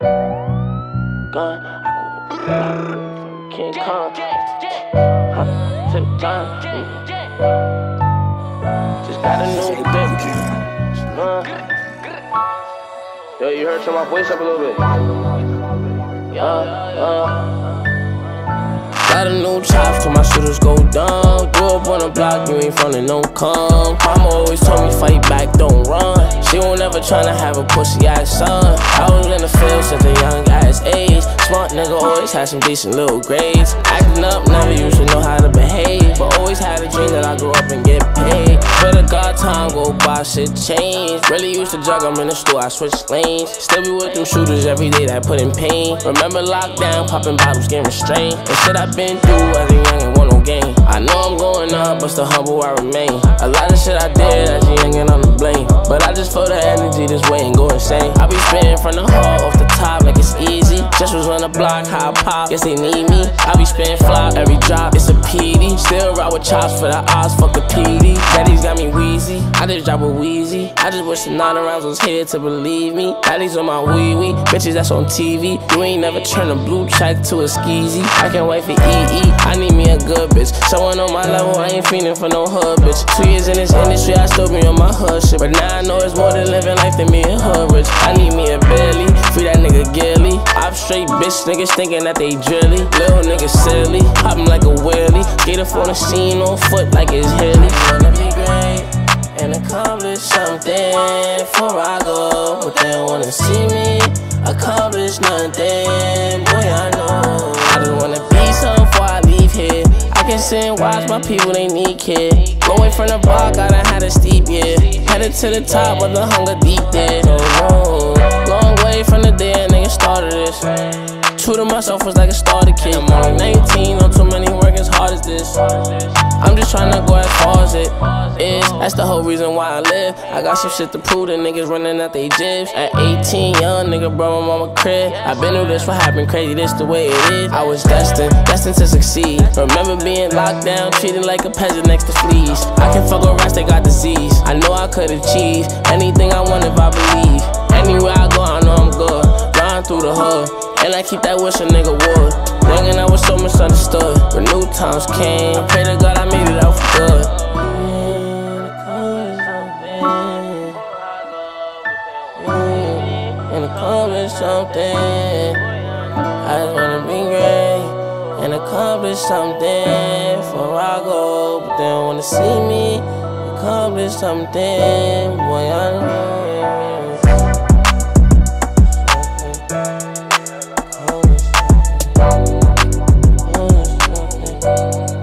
Gun, King Kong, to the gun. Just got a new bitch. Yo, you heard, turn my voice up a little bit. Got a new chop, till my shooters go dumb. Grew up on the block, you ain't frontin' no cum. Mama always told me fight back, don't run. She won't ever tryna have a pussy-ass son. I was in the field since a young-ass age. Smart nigga always had some decent little grades. Acting up, never usually know how to behave, but always had a dream that I grew up and get paid. Swear to God, time go by, shit changed. Really used to jug, I'm in the store, I switched lanes. Still be with them shooters every day that put in pain. Remember lockdown, popping bottles, getting restrained. The shit I've been through as a young and want no game. I know I'm going up, but still humble I remain. A lot of shit I did as a youngin' I'm to blame, but I just feel the energy this way and go insane. I be spinning from the heart off the top like it's easy. Just was on the block, high pop, guess they need me. I be spinning flop every drop, it's a PD. Still ride with chops for the odds, fuck the PD. Daddy's got me wheezy, I just drop a wheezy. I just wish the 9 rounds was here to believe me. Daddy's on my wee wee, bitches that's on TV. You ain't never turn a blue check to a skeezy. I can't wait for EE, I need me a good bitch. Someone on my level, I ain't feeling for no hood bitch. 2 years in this industry, I still be on my hood shit, but now I know it's more than living life than me and her rich. I need me a Billy, free that nigga Gilly. I'm straight bitch, niggas thinking that they drilly. Little niggas silly, hopping like a wheelie. Get up on the scene on foot like it's hilly. Wanna be great and accomplish something before I go, but they don't wanna see me accomplish nothing. Boy, I know I just wanna be something before I leave here. I can sit and watch my people, they need care. Going from the block, I done had a steep year. Headed to the top, but the hunger deep there. Oh, long way from the day a nigga started this. True to myself was like a starter kid. I'm only 19, not too many work as hard as this. I'm just tryna go as far as it is. That's the whole reason why I live. I got some shit to prove, the niggas running out they jibs. At 18, young nigga, bro, I'm on my crib. I've been through this, what happened crazy, this the way it is. I was destined to succeed. Remember being locked down, treated like a peasant next to fleas. I can fuck with rats, they got disease. I know I could achieve anything I want if I believe. Anywhere I go, I know I'm good. Riding through the hood, and I keep that wish a nigga would. Young and I was so misunderstood, but new times came. I pray to God I made it out for good. And accomplish something. I just wanna be great and accomplish something before I go, but they don't wanna see me accomplish something. Boy, I know.